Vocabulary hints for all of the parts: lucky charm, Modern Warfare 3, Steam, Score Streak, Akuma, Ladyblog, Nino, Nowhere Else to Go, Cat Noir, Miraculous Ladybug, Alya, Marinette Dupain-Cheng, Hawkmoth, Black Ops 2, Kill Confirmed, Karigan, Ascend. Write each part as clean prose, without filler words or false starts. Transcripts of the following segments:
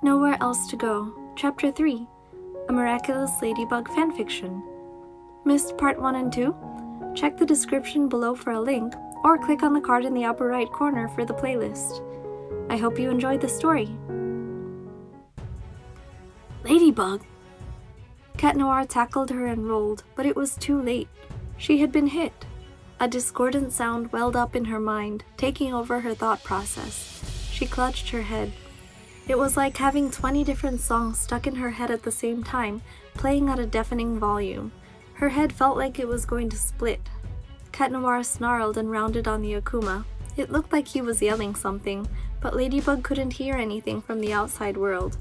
Nowhere Else to Go, Chapter 3, A Miraculous Ladybug Fanfiction. Missed Part 1 and 2? Check the description below for a link, or click on the card in the upper right corner for the playlist. I hope you enjoyed the story. Ladybug! Cat Noir tackled her and rolled, but it was too late. She had been hit. A discordant sound welled up in her mind, taking over her thought process. She clutched her head. It was like having 20 different songs stuck in her head at the same time, playing at a deafening volume. Her head felt like it was going to split. Cat Noir snarled and rounded on the Akuma. It looked like he was yelling something, but Ladybug couldn't hear anything from the outside world.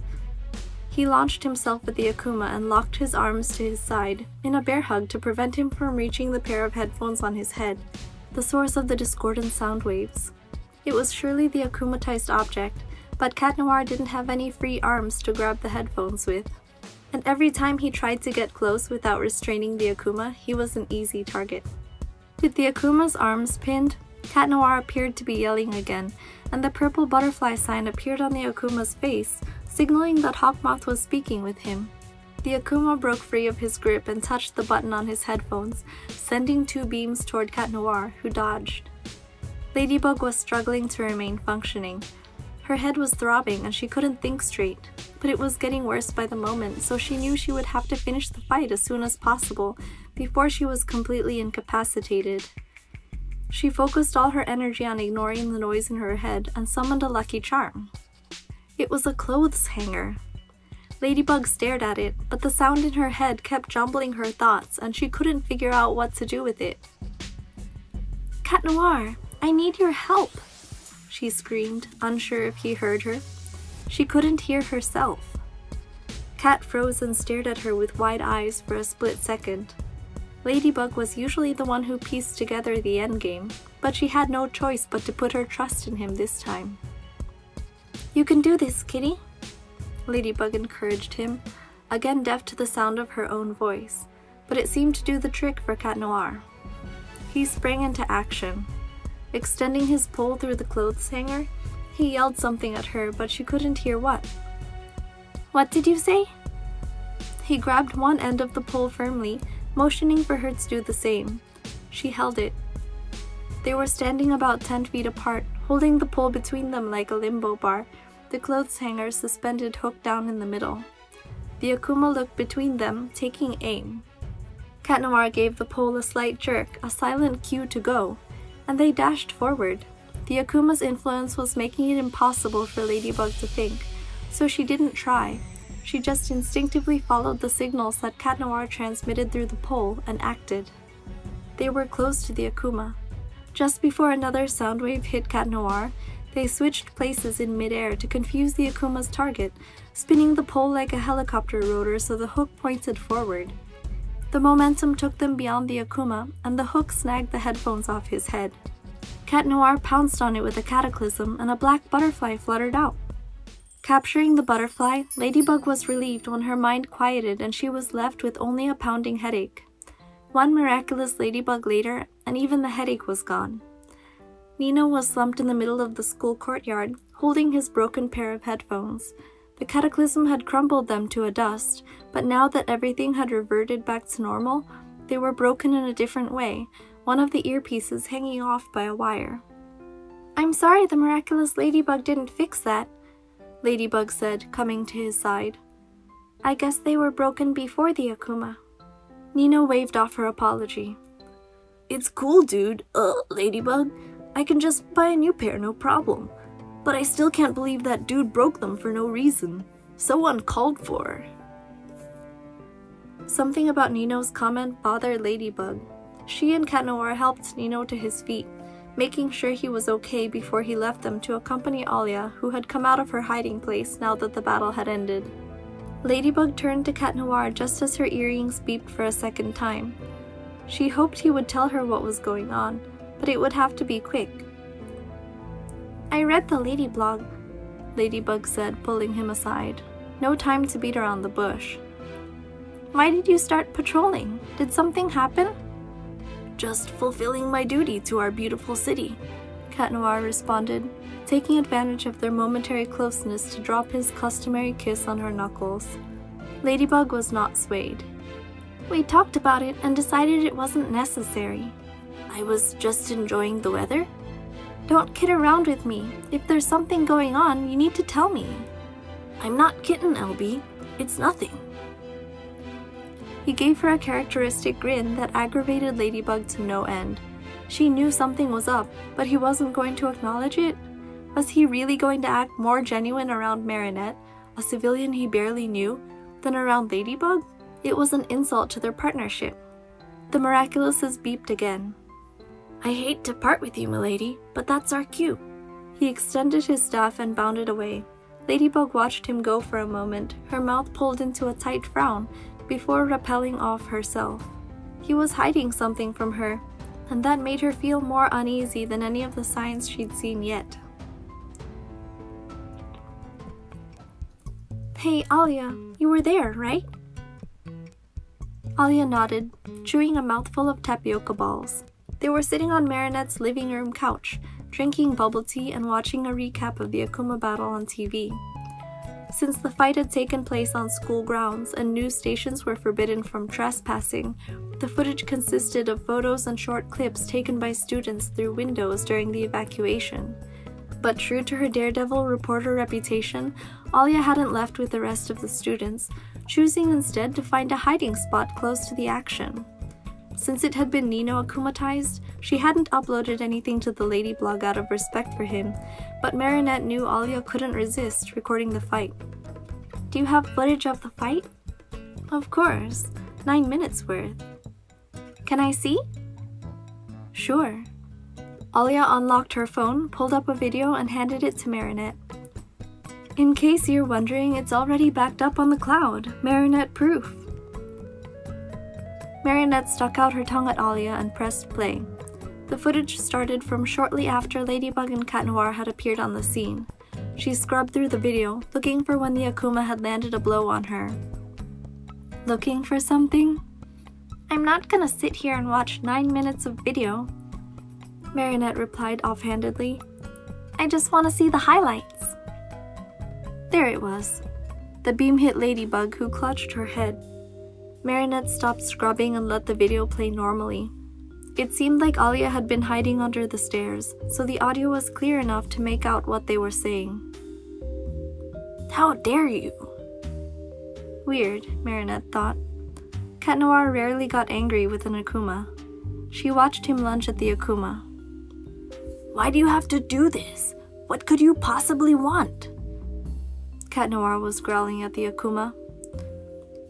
He launched himself at the Akuma and locked his arms to his side, in a bear hug to prevent him from reaching the pair of headphones on his head, the source of the discordant sound waves. It was surely the Akumatized object, but Cat Noir didn't have any free arms to grab the headphones with. And every time he tried to get close without restraining the Akuma, he was an easy target. With the Akuma's arms pinned, Cat Noir appeared to be yelling again, and the purple butterfly sign appeared on the Akuma's face, signaling that Hawkmoth was speaking with him. The Akuma broke free of his grip and touched the button on his headphones, sending two beams toward Cat Noir, who dodged. Ladybug was struggling to remain functioning. Her head was throbbing and she couldn't think straight, but it was getting worse by the moment, so she knew she would have to finish the fight as soon as possible, before she was completely incapacitated. She focused all her energy on ignoring the noise in her head and summoned a lucky charm. It was a clothes hanger. Ladybug stared at it, but the sound in her head kept jumbling her thoughts and she couldn't figure out what to do with it. "Cat Noir, I need your help!" she screamed, unsure if he heard her. She couldn't hear herself. Cat froze and stared at her with wide eyes for a split second. Ladybug was usually the one who pieced together the endgame, but she had no choice but to put her trust in him this time. "You can do this, kitty," Ladybug encouraged him, again deaf to the sound of her own voice, but it seemed to do the trick for Cat Noir. He sprang into action. Extending his pole through the clothes hanger, he yelled something at her, but she couldn't hear what. "What did you say?" He grabbed one end of the pole firmly, motioning for her to do the same. She held it. They were standing about 10 feet apart, holding the pole between them like a limbo bar, the clothes hanger suspended hooked down in the middle. The Akuma looked between them, taking aim. Cat Noir gave the pole a slight jerk, a silent cue to go, and they dashed forward. The Akuma's influence was making it impossible for Ladybug to think, so she didn't try. She just instinctively followed the signals that Cat Noir transmitted through the pole and acted. They were close to the Akuma. Just before another sound wave hit Cat Noir, they switched places in midair to confuse the Akuma's target, spinning the pole like a helicopter rotor so the hook pointed forward. The momentum took them beyond the Akuma, and the hook snagged the headphones off his head. Cat Noir pounced on it with a cataclysm, and a black butterfly fluttered out. Capturing the butterfly, Ladybug was relieved when her mind quieted and she was left with only a pounding headache. One miraculous ladybug later, and even the headache was gone. Nino was slumped in the middle of the school courtyard, holding his broken pair of headphones. The cataclysm had crumbled them to a dust, but now that everything had reverted back to normal, they were broken in a different way, one of the earpieces hanging off by a wire. "I'm sorry the miraculous ladybug didn't fix that," Ladybug said, coming to his side. "I guess they were broken before the Akuma." Nino waved off her apology. "It's cool, dude. Ladybug. I can just buy a new pair, no problem. But I still can't believe that dude broke them for no reason. So uncalled for." Something about Nino's comment bothered Ladybug. She and Cat Noir helped Nino to his feet, making sure he was okay before he left them to accompany Alya, who had come out of her hiding place now that the battle had ended. Ladybug turned to Cat Noir just as her earrings beeped for a second time. She hoped he would tell her what was going on, but it would have to be quick. "I read the Ladyblog," Ladybug said, pulling him aside. No time to beat around the bush. "Why did you start patrolling? Did something happen?" "Just fulfilling my duty to our beautiful city," Cat Noir responded, taking advantage of their momentary closeness to drop his customary kiss on her knuckles. Ladybug was not swayed. We talked about it and decided it wasn't necessary. I was just enjoying the weather. Don't kid around with me. If there's something going on, you need to tell me. I'm not kidding, LB. It's nothing. He gave her a characteristic grin that aggravated Ladybug to no end. She knew something was up, but he wasn't going to acknowledge it? Was he really going to act more genuine around Marinette, a civilian he barely knew, than around Ladybug? It was an insult to their partnership. The Miraculouses beeped again. I hate to part with you, milady, but that's our cue. He extended his staff and bounded away. Ladybug watched him go for a moment, her mouth pulled into a tight frown, before rappelling off herself. He was hiding something from her, and that made her feel more uneasy than any of the signs she'd seen yet. Hey, Alya, you were there, right? Alya nodded, chewing a mouthful of tapioca balls. They were sitting on Marinette's living room couch, drinking bubble tea and watching a recap of the Akuma battle on TV. Since the fight had taken place on school grounds and news stations were forbidden from trespassing, the footage consisted of photos and short clips taken by students through windows during the evacuation. But true to her daredevil reporter reputation, Alya hadn't left with the rest of the students, choosing instead to find a hiding spot close to the action. Since it had been Nino akumatized, she hadn't uploaded anything to the Ladyblog out of respect for him, but Marinette knew Alya couldn't resist recording the fight. Do you have footage of the fight? Of course, 9 minutes worth. Can I see? Sure. Alya unlocked her phone, pulled up a video, and handed it to Marinette. In case you're wondering, it's already backed up on the cloud, Marinette proof. Marinette stuck out her tongue at Alya and pressed play. The footage started from shortly after Ladybug and Cat Noir had appeared on the scene. She scrubbed through the video, looking for when the Akuma had landed a blow on her. Looking for something? I'm not gonna sit here and watch 9 minutes of video, Marinette replied offhandedly. I just want to see the highlights. There it was. The beam hit Ladybug, who clutched her head. Marinette stopped scrubbing and let the video play normally. It seemed like Alya had been hiding under the stairs, so the audio was clear enough to make out what they were saying. How dare you? Weird, Marinette thought. Cat Noir rarely got angry with an Akuma. She watched him lunge at the Akuma. Why do you have to do this? What could you possibly want? Cat Noir was growling at the Akuma.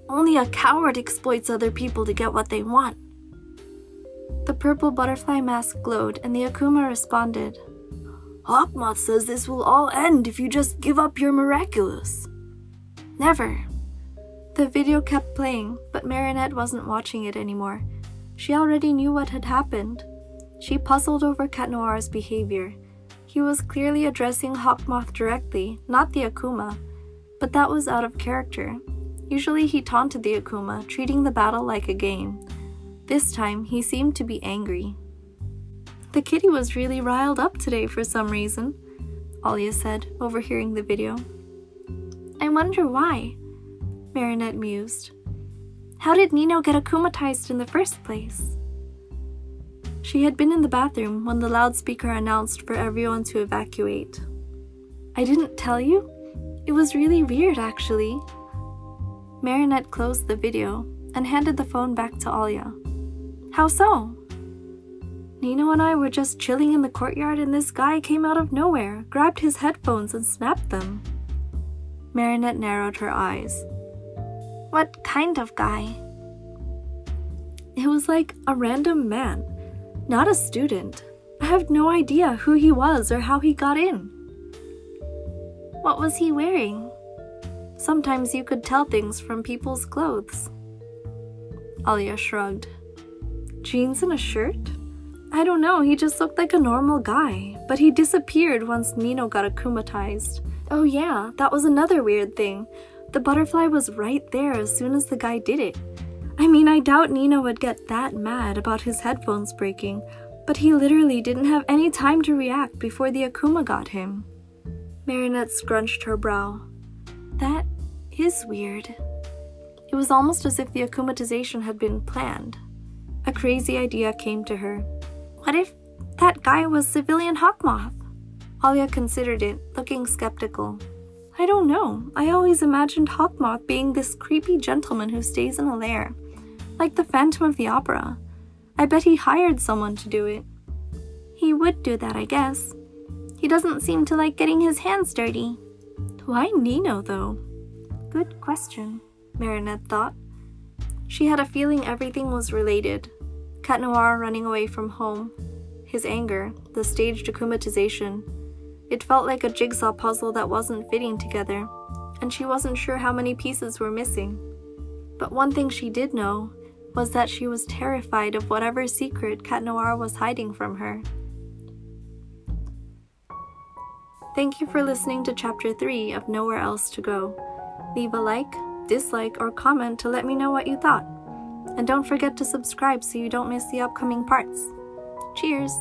Only a coward exploits other people to get what they want. The purple butterfly mask glowed, and the Akuma responded. Hawkmoth says this will all end if you just give up your Miraculous. Never. The video kept playing, but Marinette wasn't watching it anymore. She already knew what had happened. She puzzled over Cat Noir's behavior. He was clearly addressing Hawkmoth directly, not the Akuma. But that was out of character. Usually he taunted the Akuma, treating the battle like a game. This time, he seemed to be angry. The kitty was really riled up today for some reason, Alya said, overhearing the video. I wonder why, Marinette mused. How did Nino get akumatized in the first place? She had been in the bathroom when the loudspeaker announced for everyone to evacuate. I didn't tell you? It was really weird, actually. Marinette closed the video and handed the phone back to Alya. How so? Nino and I were just chilling in the courtyard and this guy came out of nowhere, grabbed his headphones and snapped them. Marinette narrowed her eyes. What kind of guy? It was like a random man, not a student. I have no idea who he was or how he got in. What was he wearing? Sometimes you could tell things from people's clothes. Alya shrugged. Jeans and a shirt? I don't know, he just looked like a normal guy, but he disappeared once Nino got akumatized. Oh yeah, that was another weird thing. The butterfly was right there as soon as the guy did it. I mean, I doubt Nino would get that mad about his headphones breaking, but he literally didn't have any time to react before the Akuma got him. Marinette scrunched her brow. That is weird. It was almost as if the Akumatization had been planned. A crazy idea came to her. What if that guy was civilian Hawkmoth? Alya considered it, looking skeptical. I don't know. I always imagined Hawkmoth being this creepy gentleman who stays in a lair, like the Phantom of the Opera. I bet he hired someone to do it. He would do that, I guess. He doesn't seem to like getting his hands dirty. Why Nino, though? Good question, Marinette thought. She had a feeling everything was related. Cat Noir running away from home, his anger, the staged Akumatization. It felt like a jigsaw puzzle that wasn't fitting together, and she wasn't sure how many pieces were missing. But one thing she did know was that she was terrified of whatever secret Cat Noir was hiding from her. Thank you for listening to Chapter 3 of Nowhere Else to Go. Leave a like, dislike, or comment to let me know what you thought. And don't forget to subscribe so you don't miss the upcoming parts. Cheers!